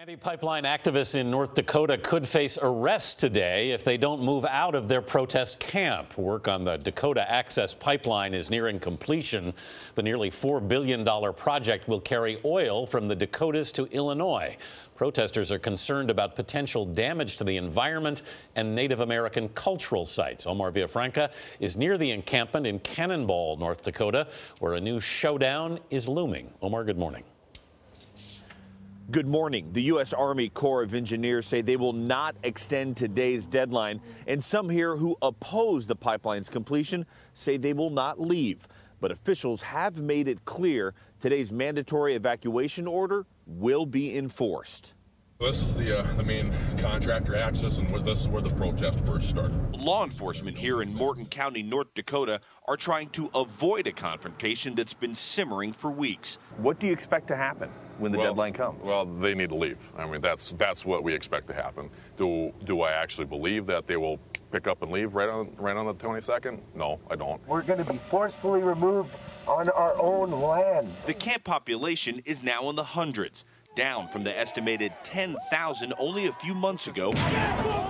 Anti-pipeline activists in North Dakota could face arrest today if they don't move out of their protest camp. Work on the Dakota Access Pipeline is nearing completion. The nearly $4 billion project will carry oil from the Dakotas to Illinois. Protesters are concerned about potential damage to the environment and Native American cultural sites. Omar Villafranca is near the encampment in Cannonball, North Dakota, where a new showdown is looming. Omar, good morning. Good morning. The U.S. Army Corps of Engineers say they will not extend today's deadline, and some here who oppose the pipeline's completion say they will not leave. But officials have made it clear today's mandatory evacuation order will be enforced. This is the main contractor access, and this is where the protest first started. Law enforcement here in Morton County, North Dakota, are trying to avoid a confrontation that's been simmering for weeks. What do you expect to happen when the deadline comes? Well, they need to leave. I mean, that's what we expect to happen. Do I actually believe that they will pick up and leave right on the 22nd? No, I don't. We're going to be forcefully removed on our own land. The camp population is now in the hundreds, down from the estimated 10,000 only a few months ago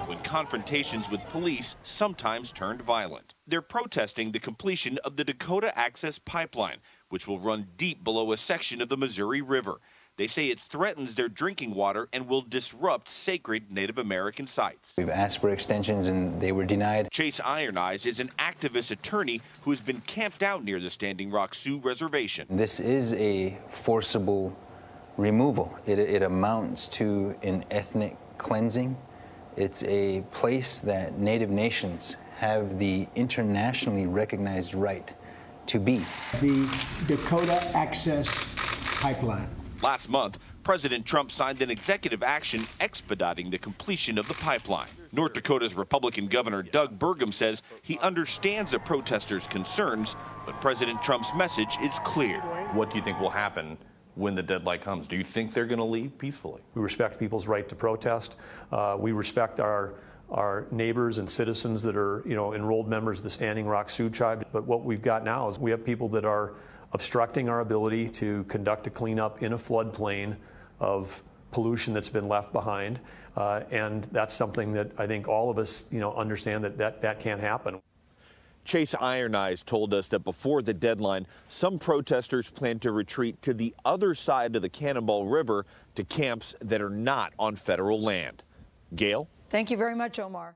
when confrontations with police sometimes turned violent. They're protesting the completion of the Dakota Access Pipeline, which will run deep below a section of the Missouri River. They say it threatens their drinking water and will disrupt sacred Native American sites. We've asked for extensions and they were denied. Chase Iron Eyes is an activist attorney who has been camped out near the Standing Rock Sioux Reservation. This is a forcible removal. It amounts to an ethnic cleansing. It's a place that Native nations have the internationally recognized right to be. The Dakota Access Pipeline. Last month, President Trump signed an executive action expediting the completion of the pipeline. North Dakota's Republican Governor Doug Burgum says he understands the protesters' concerns, but President Trump's message is clear. What do you think will happen when the deadline comes? Do you think they're going to leave peacefully? We respect people's right to protest. We respect our neighbors and citizens that are, enrolled members of the Standing Rock Sioux tribe. But what we've got now is we have people that are obstructing our ability to conduct a cleanup in a floodplain of pollution that's been left behind. And that's something that I think all of us, understand that can't happen. Chase Iron Eyes told us that before the deadline, some protesters plan to retreat to the other side of the Cannonball River to camps that are not on federal land. Gail? Thank you very much, Omar.